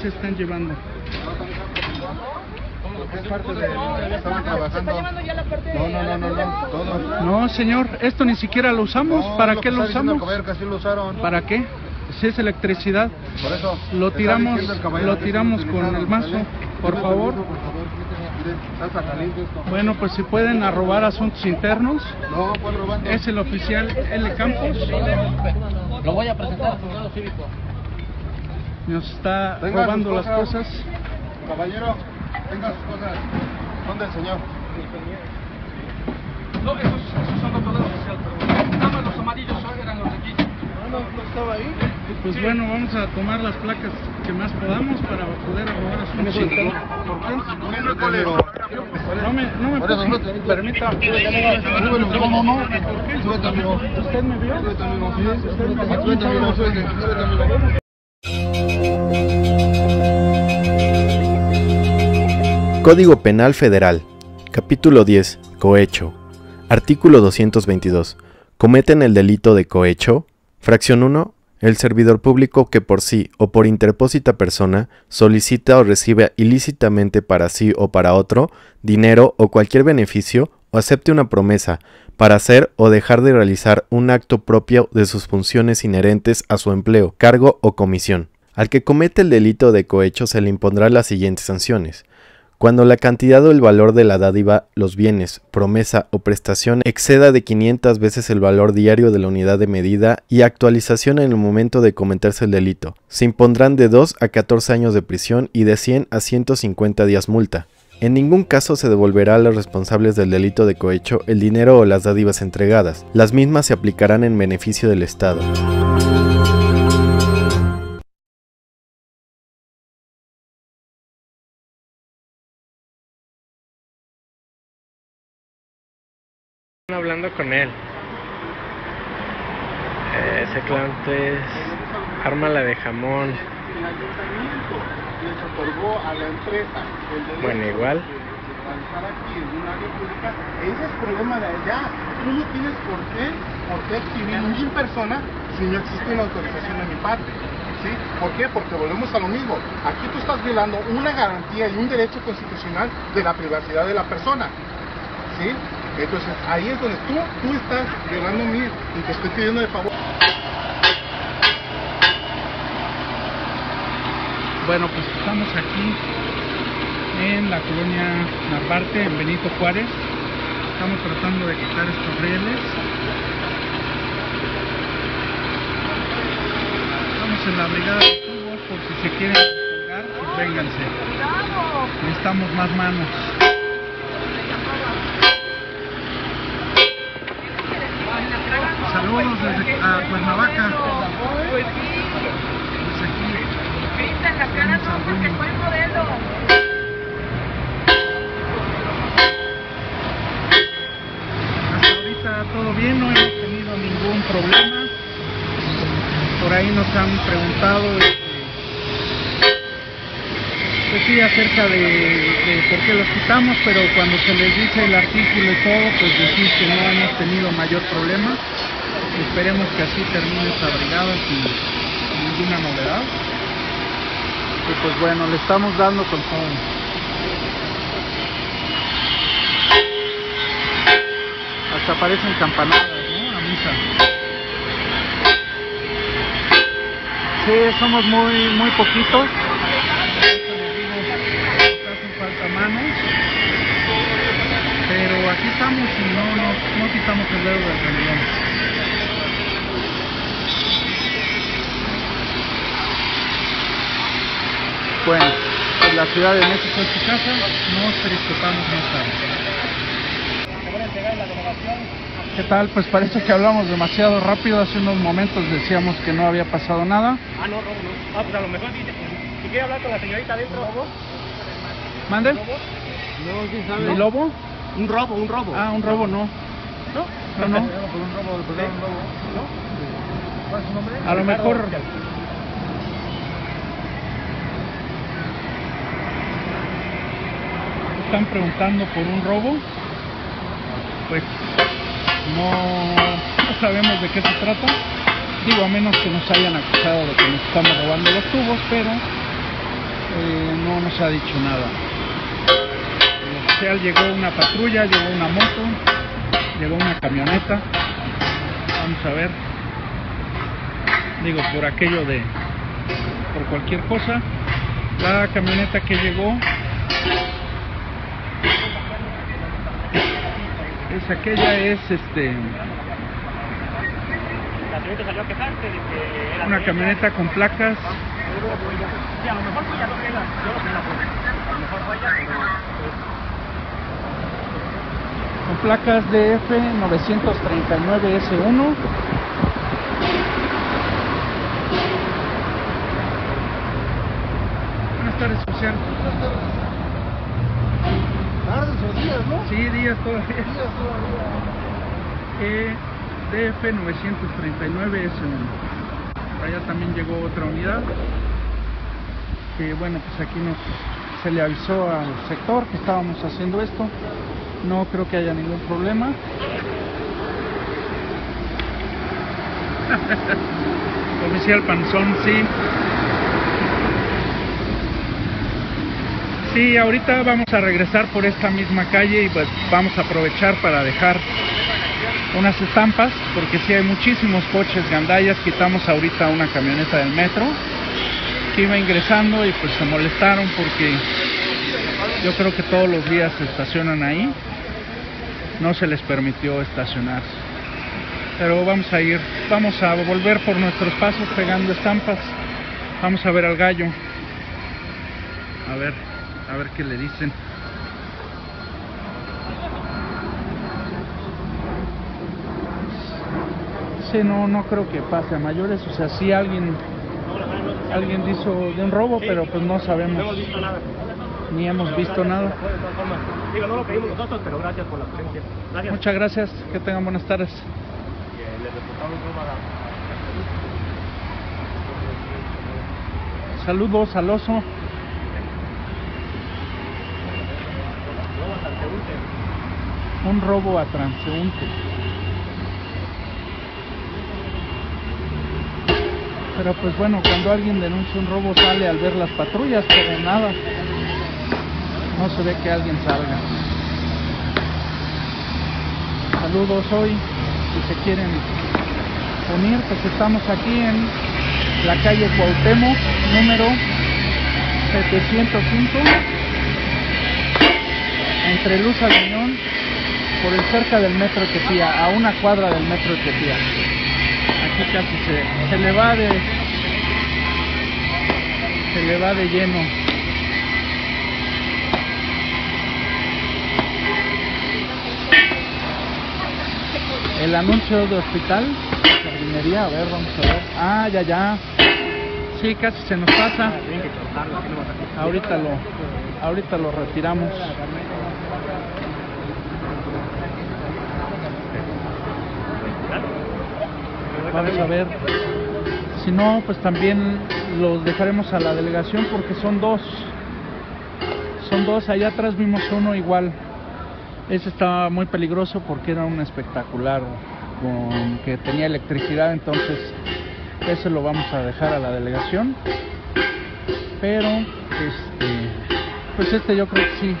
se están llevando? No, señor, esto ni siquiera lo usamos. No, ¿para qué lo usamos? ¿Para qué? Si es electricidad. Por eso. Lo tiramos con el mazo, por favor. Bueno, pues si pueden arrobar asuntos internos. No, ¿cuál robando? Es el oficial L. Campos. Lo voy a presentar al juzgado cívico. Nos está robando las cosas. Caballero, tenga sus cosas. ¿Dónde el señor? No, esos son los poderes sociales. Nada más los amarillos eran los de aquí. No estaba ahí. Pues sí. Bueno, vamos a tomar las placas que más podamos para poder arrobar a su chico. No me permita. Súbete, amigo. ¿Usted me vio? Súbete, amigo. Súbete, amigo. Súbete, amigo. Código Penal Federal, capítulo 10, cohecho, artículo 222, cometen el delito de cohecho, fracción 1, el servidor público que por sí o por interpósita persona solicita o recibe ilícitamente para sí o para otro, dinero o cualquier beneficio, o acepte una promesa, para hacer o dejar de realizar un acto propio de sus funciones inherentes a su empleo, cargo o comisión. Al que comete el delito de cohecho se le impondrán las siguientes sanciones. Cuando la cantidad o el valor de la dádiva, los bienes, promesa o prestación exceda de 500 veces el valor diario de la unidad de medida y actualización en el momento de cometerse el delito, se impondrán de 2 a 14 años de prisión y de 100 a 150 días multa. En ningún caso se devolverá a los responsables del delito de cohecho el dinero o las dádivas entregadas. Las mismas se aplicarán en beneficio del Estado. Hablando con él, ese clantes arma la de jamón. Bueno, igual ese es problema de allá. Tú no tienes por qué exhibir mil personas si no existe una autorización de mi parte. ¿Sí? ¿Por qué? Porque volvemos a lo mismo. Aquí tú estás violando una garantía y un derecho constitucional de la privacidad de la persona. ¿Sí? Entonces ahí es donde tú estás violando a mí y te estoy pidiendo de favor. Bueno, pues estamos aquí en la colonia Narvarte, en Benito Juárez. Estamos tratando de quitar estos rieles. Estamos en la brigada de fútbol, por si se quieren colgar, pues vénganse. Necesitamos más manos. Saludos desde Cuernavaca. Pues sí. Pintan las caras no porque fue el modelo. Hasta ahorita todo bien, no hemos tenido ningún problema. Por ahí nos han preguntado pues sí, acerca de por qué los quitamos, pero cuando se les dice el artículo y todo, pues decís que no hemos tenido mayor problema. Esperemos que así termine esta brigada sin ninguna novedad. Y pues bueno, le estamos dando con todo. Hasta parecen campanadas, ¿no? A misa. Sí, somos muy poquitos. Hacen falta manos. Pero aquí estamos y no quitamos el dedo del renglón. Bueno, pues la Ciudad de México es su casa, nos Periscopamos más tarde. ¿Qué tal? Pues parece que hablamos demasiado rápido, hace unos momentos decíamos que no había pasado nada. Ah, no. Ah, pues a lo mejor dice, si quiere hablar con la señorita adentro. ¿Lobo? ¿Mande? ¿Lobo? No, ¿quién sabe? ¿El lobo? Un robo. Ah, un robo no. ¿No? No. ¿No? ¿Cuál es su nombre? A lo mejor... están preguntando por un robo, pues no sabemos de qué se trata, digo, a menos que nos hayan acusado de que nos estamos robando los tubos, pero no nos ha dicho nada. El oficial llegó una patrulla, llegó una moto, llegó una camioneta. Vamos a ver. Digo, por aquello de... por cualquier cosa. La camioneta que llegó es aquella, es una camioneta con placas. Con placas DF 939S1. Buenas tardes, oficial. Tardes o días, ¿no? Sí, días todavía. DF 939S1. Allá también llegó otra unidad. Que bueno, pues aquí se le avisó al sector que estábamos haciendo esto. No creo que haya ningún problema. Oficial Panzón, sí. Sí, ahorita vamos a regresar por esta misma calle y pues vamos a aprovechar para dejar unas estampas, porque sí hay muchísimos coches gandallas. Quitamos ahorita una camioneta del metro que iba ingresando y pues se molestaron porque yo creo que todos los días se estacionan ahí. No se les permitió estacionarse. Pero vamos a ir, vamos a volver por nuestros pasos pegando estampas. Vamos a ver al gallo. A ver qué le dicen. Sí, no creo que pase a mayores. O sea, sí alguien hizo de un robo, pero pues no sabemos. No hemos visto nada. Ni hemos visto nada. Digo, no lo pedimos nosotros, pero gracias por la presencia. Gracias. Muchas gracias. Que tengan buenas tardes. Saludos al oso. Un robo a transeúnte. Pero pues bueno, cuando alguien denuncia un robo sale al ver las patrullas, pero nada. No se ve que alguien salga. Saludos hoy. Si se quieren unir, pues estamos aquí en la calle Cuauhtémoc, número 705. Entre Luz Aguiñón, por el cerca del metro Etiopía, a una cuadra del metro Etiopía. Aquí casi se le va de lleno. El anuncio de hospital, jardinería, a ver, vamos a ver. Ah, ya. Sí, casi se nos pasa. Ahorita lo retiramos. Vamos a ver, si no, pues también los dejaremos a la delegación, porque son dos, allá atrás vimos uno igual. Ese estaba muy peligroso porque era un espectacular que tenía electricidad, entonces ese lo vamos a dejar a la delegación. Pero pues yo creo que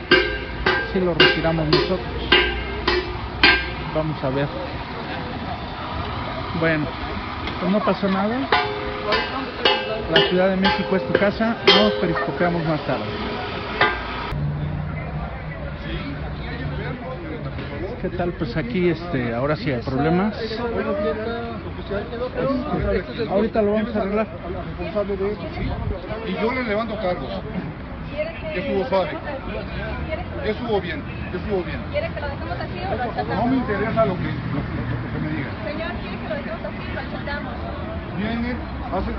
sí lo retiramos nosotros. Vamos a ver. Bueno, pues no pasó nada. La Ciudad de México es tu casa. Nos periscopeamos más tarde. ¿Qué tal? Pues aquí ahora sí hay problemas. Ahorita lo vamos a arreglar. Y yo le levanto cargos. Ya estuvo suave. Ya estuvo bien. ¿Quieres que lo dejemos así o lo achatamos? No me interesa lo que me diga. Señor, ¿quieres que lo dejemos así o lo achatamos? Vienen, hacen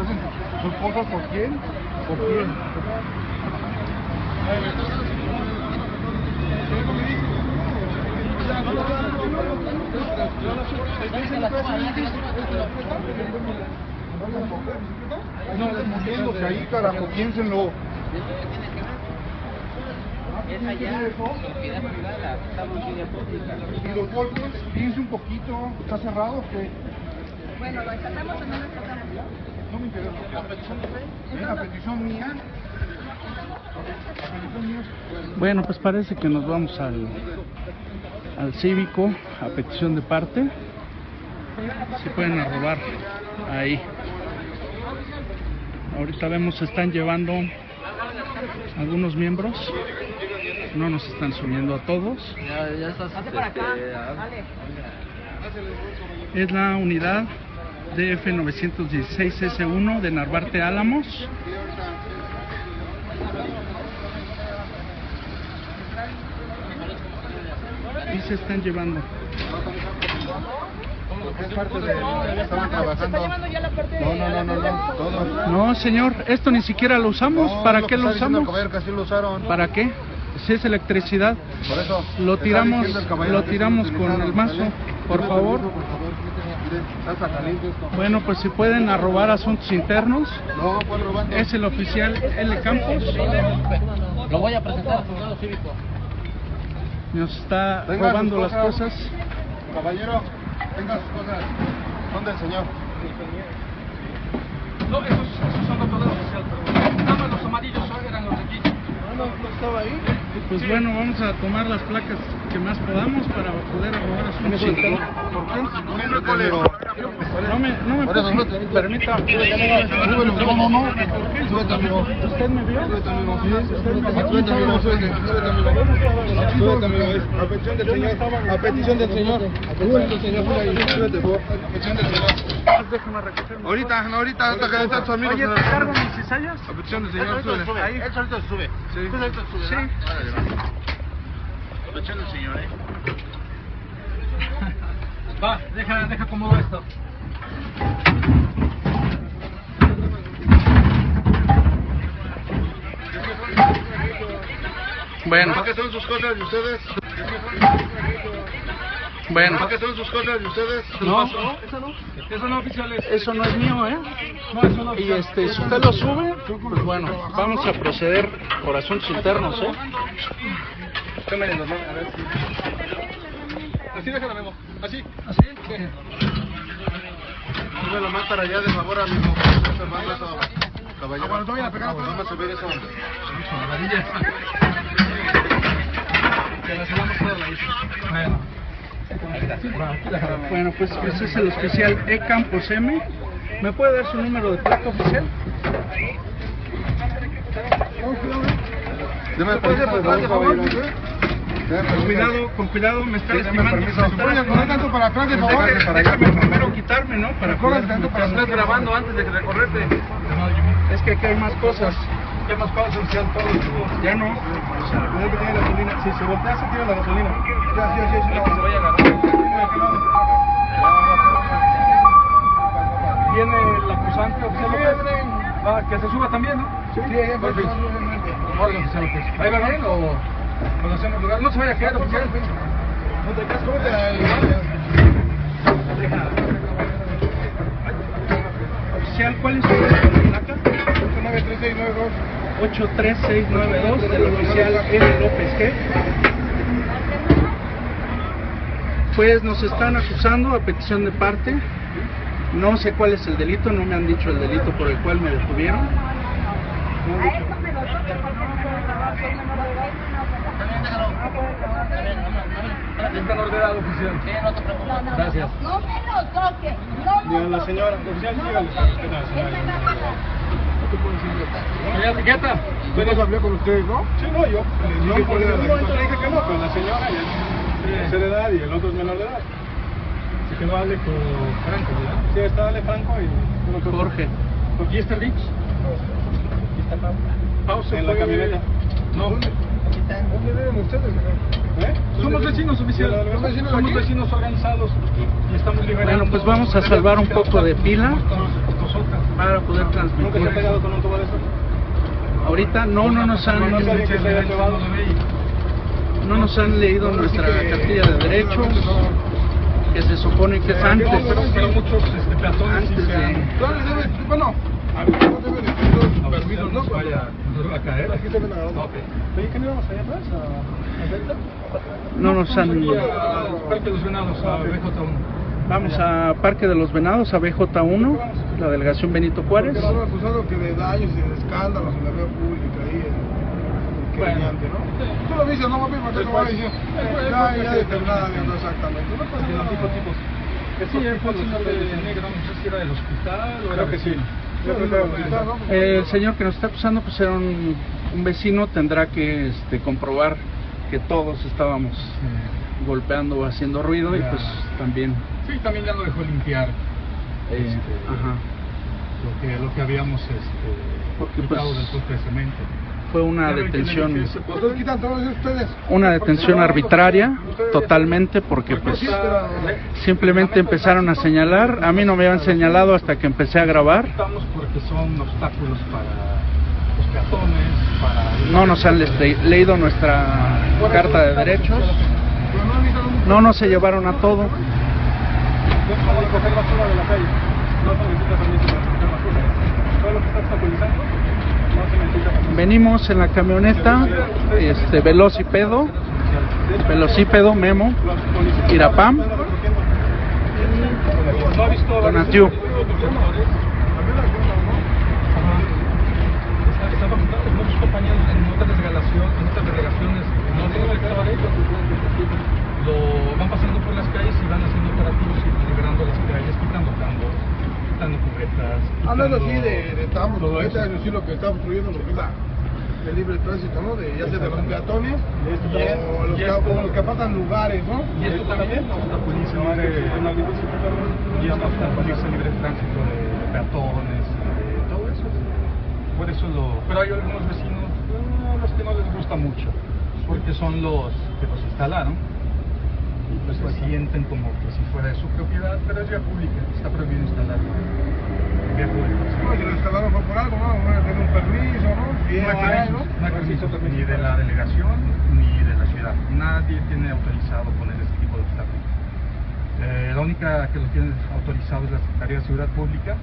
sus cosas por quién. ¿Por quién? No, moviéndose ahí, carajo, piénsenlo. Es allá, propiedad privada, está en pública. Y los golpes, piense un poquito, ¿está cerrado o qué? Bueno, ¿lo acatamos o no lo acatamos? No me interesa. ¿A petición de fe? ¿A petición mía? Bueno, pues parece que nos vamos al cívico a petición de parte. Se pueden arrobar ahí. Ahorita vemos, se están llevando algunos miembros. No nos están subiendo a todos. Ya estás, es la unidad DF 916S1 de Narvarte Álamos. Y se están llevando. Estaban trabajando. No, todos. No, señor, esto ni siquiera lo usamos. No, ¿para qué lo usamos? ¿Para qué? Si es electricidad. Por eso. Lo tiramos con el mazo, por favor. Bueno, pues si pueden arrobar asuntos internos. No, pues robando. Es el oficial L. Campos. Lo voy a presentar al juzgado cívico. Nos está robando las cosas. Caballero, tenga sus cosas. ¿Dónde el señor? No, esos son los poderes sociales. Nada más los amarillos eran los de aquí. No estaba ahí. Pues sí. Bueno, vamos a tomar las placas que más podamos para poder arrobar a su municipio. No me permita. No. ¿Usted me vio? Súbete, amigo. A petición del señor. Ahorita su amigo. Oye, ¿te cargo mis cizallas? A petición del señor, sube. Ahí, él solito se sube. Sí. Aprovechando el señor, Va, deja acomodo esto. Bueno. ¿Para qué son sus cosas de ustedes? Bueno. ¿Para qué son sus cosas de ustedes? No, eso no oficiales. Eso no es mío, ¿eh? No, eso no. Y si usted lo sube, pues bueno, vamos a proceder por asuntos internos, ¿eh? Cámbienlo, ¿no? A ver si... Así déjalo, Memo. Así. Súbelo más para allá, de favor, amigo. Caballero. Bueno, todavía la pegamos. Vamos a subir eso. Que la subamos toda la isla. Bueno. Bueno, pues ese es el oficial E. Campos M. ¿Me puede dar su número de placa oficial? Con cuidado, me está estimando. Tanto para atrás, de favor. Déjame primero quitarme, ¿no? Estás grabando antes de recorrerte. Es que aquí hay más cosas. Ya más cosas, ya no. Si se voltea, se tira la gasolina. Ya, se vaya a agarrar. Viene el acusante, que se suba también, ¿no? Sí. ¿Ahí va bien o lo hacemos lugar? No se vaya a quedar, oficial. No te casco, oficial, ¿cuál es su placa? 83692 del oficial L. López G. Pues nos están acusando a petición de parte. No sé cuál es el delito, no me han dicho el delito por el cual me detuvieron. Están ordenados, oficial. Sí, no te preocupes. Gracias. No me lo toques. La señora, oficial, dígale. Señora Riqueta, ¿usted no habló con ustedes, no? Sí, no, yo. No, por el momento le dije que no, con la señora y el tercera edad y el otro es menor de edad. Así que no hable con Franco, ¿verdad? Sí, está Ale Franco y con Jorge. ¿Y está Rich? Aquí está Pau. Pausa en la camioneta. No. ¿Dónde viven ustedes? ¿Eh? Somos vecinos oficiales, somos vecinos organizados y estamos liberando. Bueno, pues vamos a salvar un poco de pila para poder transmitir. ¿Nunca se ha pegado con un tubo de eso? Ahorita no nos han leído nuestra cartilla de derechos, que se supone que es antes. Bueno, no vaya a caer. Aquí te ven a otro. Oye, ¿qué no íbamos allá atrás? No nos han... Parque de los Venados, a BJ1. Vamos a Parque de los Venados, a BJ1, la delegación Benito Juárez. Porque lo han acusado que de daños y de escándalos en la vía pública ahí. Qué brillante, ¿no? improvisa, no papi, porque no va a decir. Ya determinada, exactamente. No pasa nada. Sí, el fotógrafo de negro, no sé si era del hospital o creo que sí. El señor que nos está acusando pues era un vecino, tendrá que comprobar que todos estábamos golpeando o haciendo ruido y pues también... Sí, también ya lo dejó limpiar ajá. Lo que habíamos quitado pues, después de cemento. Fue una detención, una detención arbitraria totalmente, porque pues simplemente empezaron a señalar. A mí no me habían señalado hasta que empecé a grabar. Porque son obstáculos para los peatones. No nos han leído nuestra carta de derechos. No nos se llevaron a todo. Venimos en la camioneta, velocípedo Memo, Irapam, Donatiu. Lo van pasando por las calles y van haciendo operativos y liberando las calles, quitando tambos, quitando cubetas. Hablando así de tambos, cubetas, es lo que está obstruyendo lo que está el libre tránsito, ¿no? De, ya sea de los peatones o los que apartan lugares, ¿no? Y esto también obstaculiza el libre tránsito de peatones, de todo eso. Por eso pero hay algunos vecinos, a los que no les gusta mucho, porque son los que los instalaron. Pues se sienten como que si fuera de su propiedad, pero es vía pública, está prohibido instalar vía pública. No, si lo instalaron fue por algo, ¿no? No tiene un permiso, ¿no? No hay permiso ni de la delegación ni de la ciudad. Nadie tiene autorizado poner este tipo de obstáculos. La única que lo tiene autorizado es la Secretaría de Seguridad Pública.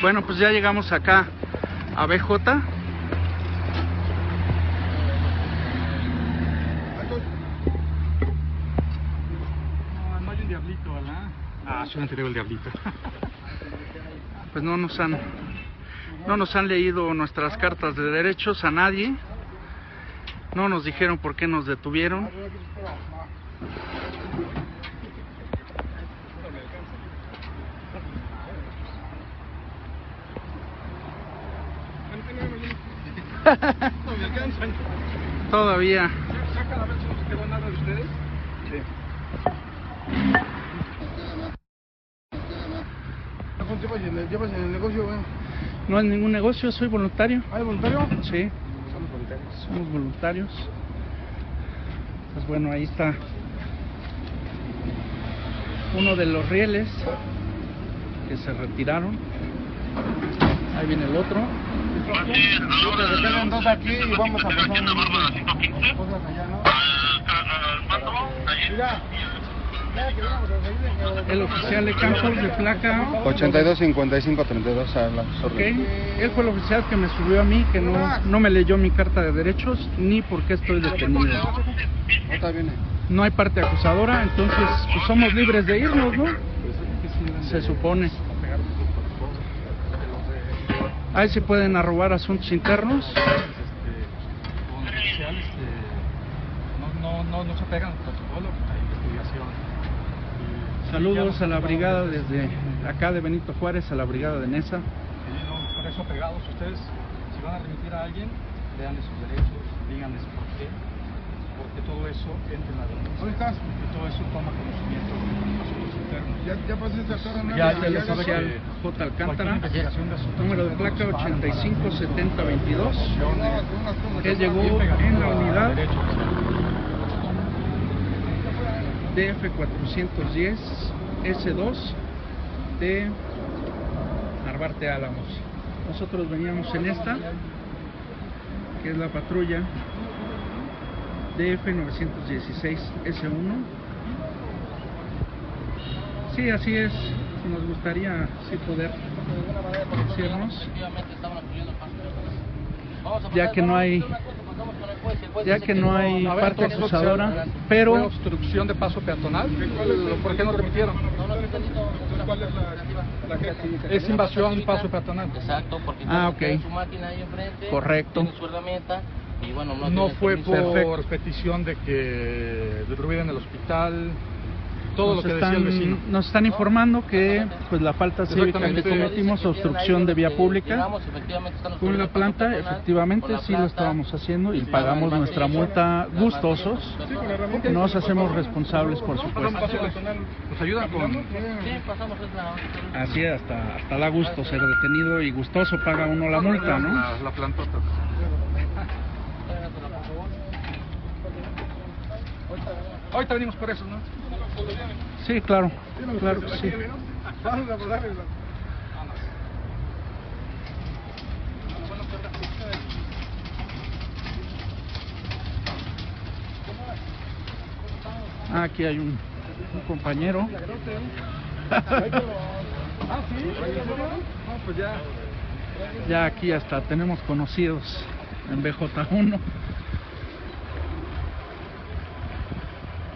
Bueno, pues ya llegamos acá a BJ. Yo no tenía el diablito. Pues no nos han leído nuestras cartas de derechos a nadie. No nos dijeron por qué nos detuvieron. No me alcanzan. Todavía. ¿Sacan a ver si nos quedó nada de ustedes? Sí. ¿Llevas en el negocio, güey? No es ningún negocio, soy voluntario. ¿Ah, voluntario? Sí. Somos voluntarios. Pues bueno, ahí está uno de los rieles que se retiraron. Ahí viene el otro. Se quedan dos aquí y vamos a pasar. Mira. El oficial de campo de placa 825532 a la orden. Él fue el oficial que me subió a mí, que no me leyó mi carta de derechos ni por qué estoy detenido. No hay parte acusadora, entonces pues somos libres de irnos, ¿no? Se supone. Ahí se pueden arrobar asuntos internos. No se pegan el protocolo, hay investigación. Saludos a la brigada desde acá de Benito Juárez, a la brigada de Nesa. Por eso pegados ustedes, si van a remitir a alguien, leanle sus derechos, díganles por qué, porque todo eso entra en la denuncia, porque todo eso toma conocimiento de asuntos internos. Ya pasé esta zona. Ya les sabe que J. Alcántara, número de placa 857022, él llegó en la unidad DF410 S2 de Narvarte Álamos. Nosotros veníamos en esta, que es la patrulla DF916 S1. Sí, así es. Nos gustaría sí poder decirnos, ya que no hay ya que no hay parte acusadora, pero obstrucción de paso peatonal. ¿Por qué no remitieron? Es invasión paso peatonal. Exacto, porque tiene su máquina ahí enfrente. Correcto. Tiene su herramienta. Y bueno, no fue por petición de que derrubieran el hospital. Todo lo que decía el vecino. Nos están informando que pues la falta cívica que cometimos, obstrucción de vía pública con la planta, efectivamente sí lo estábamos haciendo y pagamos nuestra multa gustosos. Nos hacemos responsables, por supuesto. Nos ayudan con... Así hasta da gusto ser detenido y gustoso paga uno la multa, ¿no? La planta. Ahorita venimos por eso, ¿no? Sí, claro, claro que sí. Aquí hay un compañero. Ya aquí hasta tenemos conocidos en BJ1.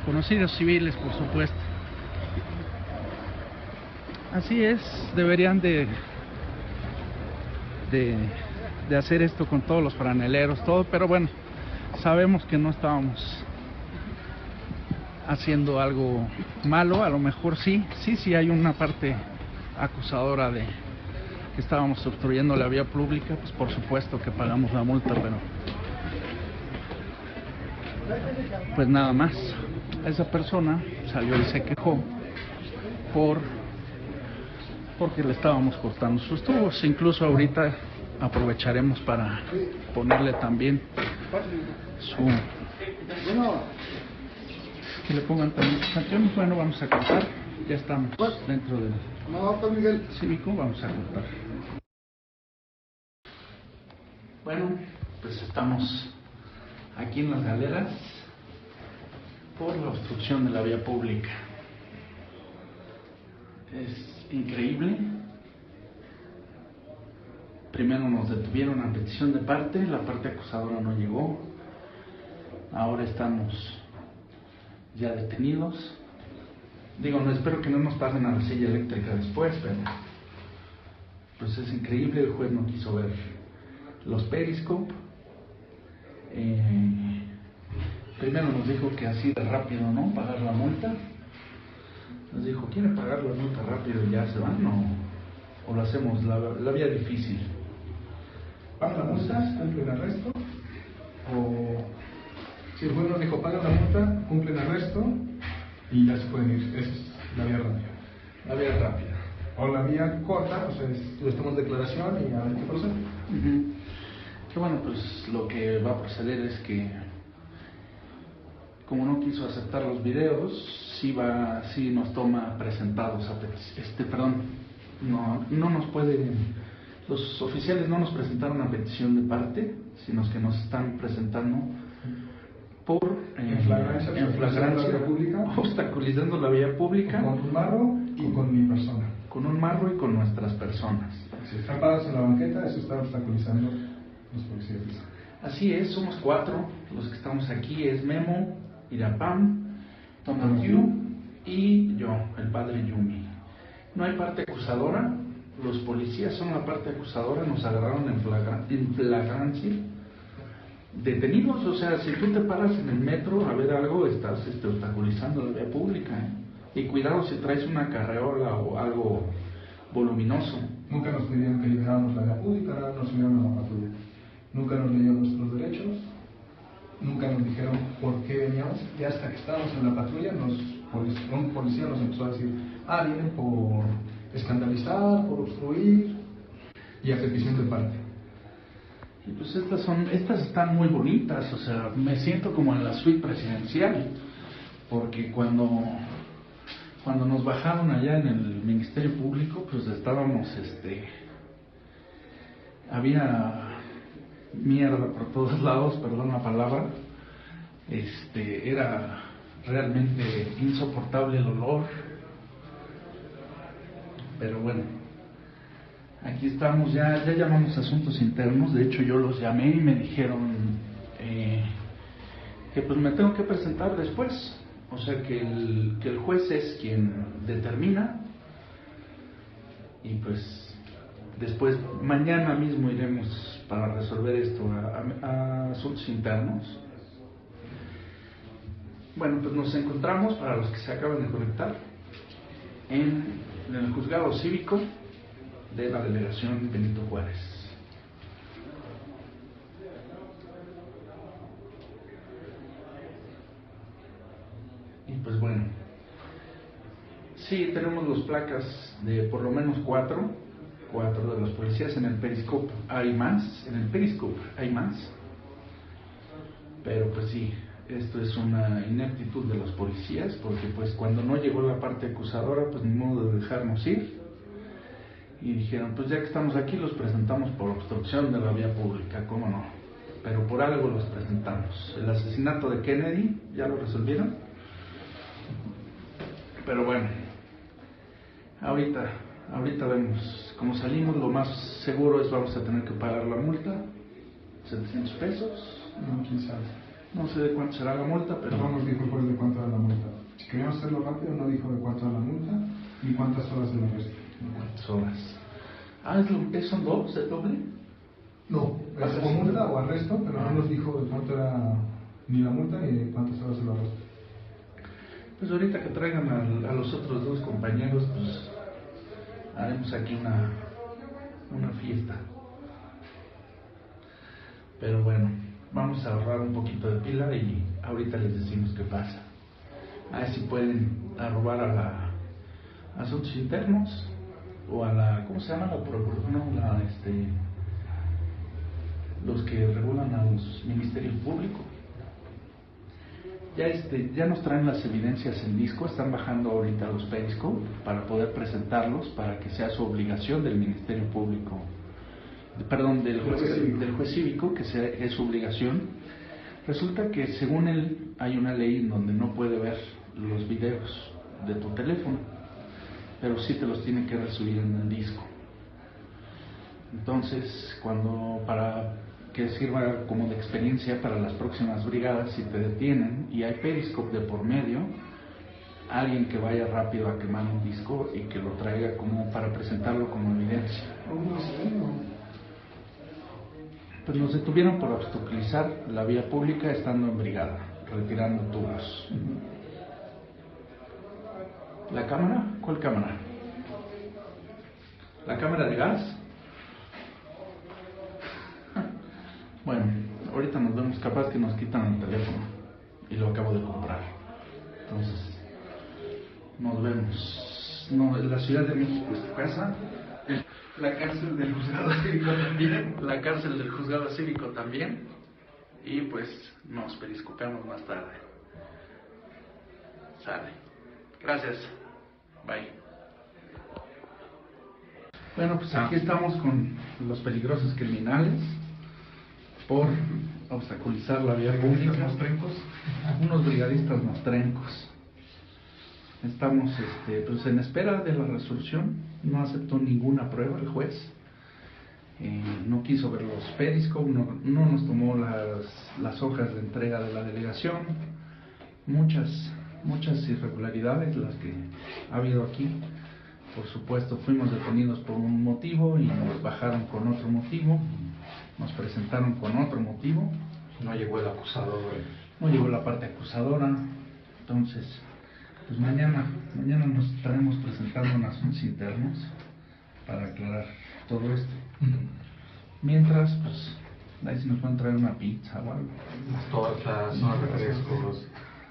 Conocidos civiles, por supuesto. Así es, deberían de hacer esto con todos los franeleros, todo, pero bueno, sabemos que no estábamos haciendo algo malo, a lo mejor sí hay una parte acusadora de que estábamos obstruyendo la vía pública, pues por supuesto que pagamos la multa, pero pues nada más. Esa persona salió y se quejó porque le estábamos cortando sus tubos. Incluso ahorita aprovecharemos para ponerle también que le pongan también sus sanciones. Bueno, vamos a cortar. Ya estamos dentro del cívico. Vamos a cortar. Bueno, pues estamos aquí en las galeras por la obstrucción de la vía pública. Es increíble. Primero nos detuvieron a petición de parte, la parte acusadora no llegó. Ahora estamos ya detenidos. Digo, no, espero que no nos pasen a la silla eléctrica después, pero pues es increíble, el juez no quiso ver los Periscope. Primero nos dijo que así de rápido, ¿no? Pagar la multa. Nos dijo, ¿quiere pagar la multa rápido y ya se van? ¿O lo hacemos la vía difícil? ¿Pagan la multa? ¿Cumplen arresto? O si el juez nos dijo, pagan la multa, cumplen arresto y ya se pueden ir. Esa es la vía rápida. La vía rápida. O la vía corta, o sea, le estamos declaración y a ver qué procede. Que bueno, pues lo que va a proceder es que, como no quiso aceptar los videos, sí nos toma presentados a no nos pueden, los oficiales no nos presentaron a petición de parte, sino que nos están presentando por en flagrancia pública, obstaculizando la vía pública con un marro y con mi persona, con un marro y con nuestras personas. Si están parados en la banqueta, eso está obstaculizando los policías. Así es, somos 4 los que estamos aquí, es Memo, Irapam, Tomatyu y yo, el padre Yumi. No hay parte acusadora, los policías son la parte acusadora, nos agarraron en flagrancia, detenidos. O sea, si tú te paras en el metro a ver algo, estás obstaculizando la vía pública, ¿eh? Y cuidado si traes una carreola o algo voluminoso. Nunca nos pidieron que liberáramos la vía pública, nos subieron a la patrulla, nunca nos leyeron nuestros derechos, nunca nos dijeron por qué veníamos, y hasta que estábamos en la patrulla un policía nos empezó a decir, vienen por escandalizar, por obstruir y a petición de parte. Y pues estas están muy bonitas, o sea, me siento como en la suite presidencial, porque cuando nos bajaron allá en el Ministerio Público, pues estábamos, había mierda por todos lados, perdón la palabra, era realmente insoportable el olor, pero bueno, aquí estamos, ya llamamos asuntos internos, de hecho yo los llamé y me dijeron, que pues me tengo que presentar después, o sea que el juez es quien determina, y pues después mañana mismo iremos para resolver esto a asuntos internos. Bueno, pues nos encontramos, para los que se acaban de conectar, en el juzgado cívico de la delegación Benito Juárez. Y pues bueno, sí, tenemos las placas de por lo menos cuatro de los policías. En el Periscope hay más, pero pues sí, esto es una ineptitud de los policías, porque pues cuando no llegó la parte acusadora, pues ni modo de dejarnos ir, y dijeron, pues ya que estamos aquí los presentamos por obstrucción de la vía pública, cómo no, pero por algo los presentamos. El asesinato de Kennedy ya lo resolvieron, pero bueno, ahorita vemos. Como salimos, lo más seguro es vamos a tener que pagar la multa, 700 pesos, no, quién sabe. No sé de cuánto será la multa, pero no nos dijo de cuánto era la multa. Si queríamos hacerlo rápido, no dijo de cuánto era la multa ni cuántas horas de la arresto. ¿Cuántas horas? Ah, ¿son dos? ¿Es doble? No, es o multa o arresto, pero no nos dijo de cuánto era ni la multa ni cuántas horas de la arresto. Pues ahorita que traigan a los otros dos compañeros, pues haremos aquí una fiesta. Pero bueno, vamos a ahorrar un poquito de pila y ahorita les decimos qué pasa. A ver si pueden arrobar a la asuntos internos o a la, ¿cómo se llama? La procuraduría, no, la los que regulan a los ministerios públicos. Ya ya nos traen las evidencias en disco, están bajando ahorita los Periscope para poder presentarlos, para que sea su obligación del Ministerio Público. Perdón, del juez cívico, que es su obligación. Resulta que según él hay una ley en donde no puede ver los videos de tu teléfono, pero sí te los tiene que recibir en el disco. Entonces, para que sirva como de experiencia para las próximas brigadas, si te detienen y hay Periscope de por medio, alguien que vaya rápido a quemar un disco y que lo traiga como para presentarlo como evidencia. Pues nos detuvieron por obstaculizar la vía pública estando en brigada, retirando tubos. ¿La cámara? ¿Cuál cámara? ¿La cámara de gas? Bueno, ahorita nos vemos, capaz que nos quitan el teléfono y lo acabo de comprar. Entonces, nos vemos. No, en la Ciudad de México es tu casa. La cárcel del juzgado cívico también, y pues nos periscopeamos más tarde. Sale. Gracias. Bye. Bueno, pues aquí estamos con los peligrosos criminales por obstaculizar la vía pública. Más trencos. Unos brigadistas más trencos. Estamos pues en espera de la resolución. No aceptó ninguna prueba el juez, no quiso ver los Periscope, no nos tomó las hojas de entrega de la delegación. Muchas irregularidades las que ha habido aquí. Por supuesto, fuimos detenidos por un motivo y nos bajaron con otro motivo, nos presentaron con otro motivo. No llegó el acusador, no llegó la parte acusadora. Entonces, pues mañana nos estaremos presentando en asuntos internos para aclarar todo esto. Mientras, pues, ahí si nos pueden traer una pizza o algo. Las tortas, unos refrescos,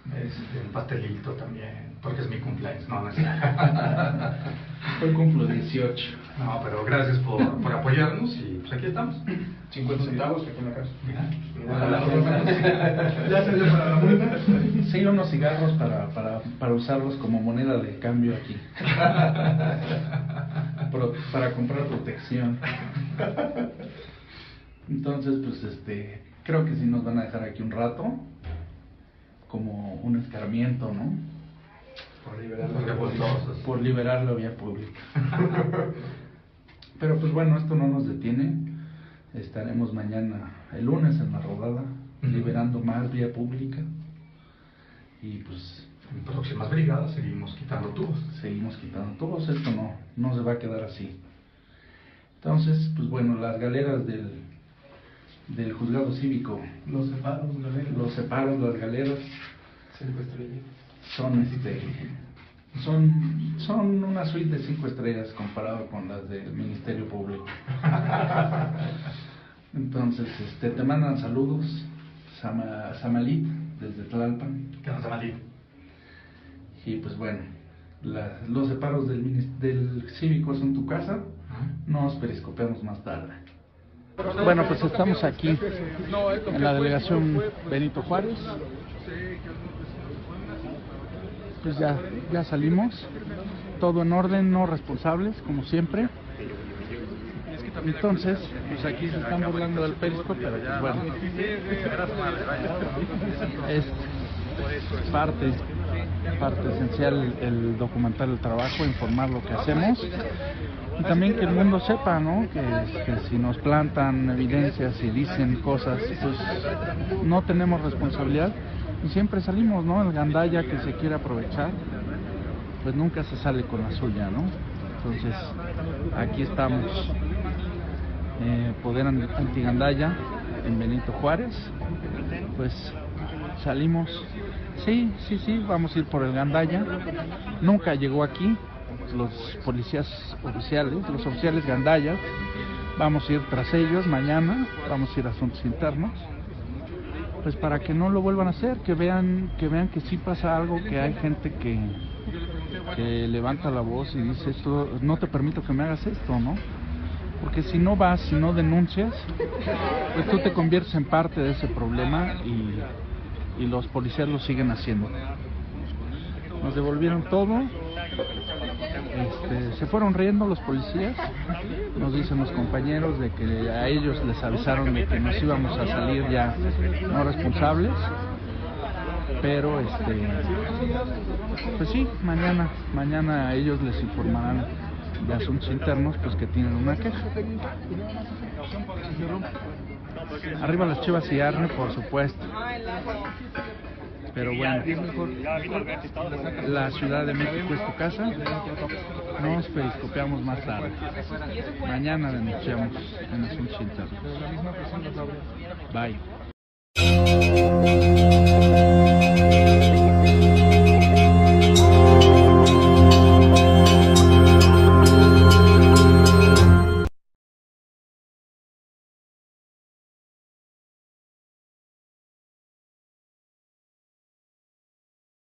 un pastelito también, porque es mi cumpleaños, no es. Hoy cumplo 18. No, pero gracias por apoyarnos y pues aquí estamos. 50 centavos aquí en la casa. ¿Ya se dio para la multa? Sí, unos cigarros para usarlos como moneda de cambio aquí. Para comprar protección. Entonces, pues creo que sí nos van a dejar aquí un rato, como un escarmiento, ¿no? Por liberar la vía pública. Pero pues bueno, esto no nos detiene. Estaremos mañana, el lunes, en la rodada liberando más vía pública, y pues en próximas brigadas seguimos quitando tubos. Esto no se va a quedar así. Entonces, pues bueno, las galeras del juzgado cívico, los separos, las galeras son una suite de 5 estrellas comparado con las del Ministerio Público. Entonces, te mandan saludos, Samalit, desde Tlalpan. ¿Qué es Samalit? Y pues bueno, los separos del cívico son tu casa. Nos periscopeamos más tarde. Bueno, pues estamos aquí en la delegación Benito Juárez. Pues ya salimos, todo en orden, no responsables, como siempre. Entonces, pues aquí se están burlando del Periscope, pero pues bueno, es parte esencial el documentar el trabajo, informar lo que hacemos, y también que el mundo sepa, ¿no? Que si nos plantan evidencias y dicen cosas, pues no tenemos responsabilidad. Y siempre salimos, ¿no? El gandalla que se quiere aprovechar, pues nunca se sale con la suya, ¿no? Entonces, aquí estamos, Poder Antigandalla, en Benito Juárez. Pues salimos, sí, vamos a ir por el gandalla. Nunca llegó aquí, los policías oficiales, los oficiales gandallas. Vamos a ir tras ellos mañana, vamos a ir a asuntos internos. Pues para que no lo vuelvan a hacer, que vean que sí pasa algo, que hay gente que levanta la voz y dice esto, no te permito que me hagas esto, ¿no? Porque si no vas, si no denuncias, pues tú te conviertes en parte de ese problema, y los policías lo siguen haciendo. Nos devolvieron todo, se fueron riendo los policías, nos dicen los compañeros de que a ellos les avisaron de que nos íbamos a salir ya no responsables, pero pues sí, mañana a ellos les informarán de asuntos internos, pues que tienen una queja. Arriba las Chivas y Arne, por supuesto. Pero bueno, la Ciudad de México es tu casa. Nos periscopeamos más tarde. Mañana denunciamos en asuntos internos. Bye.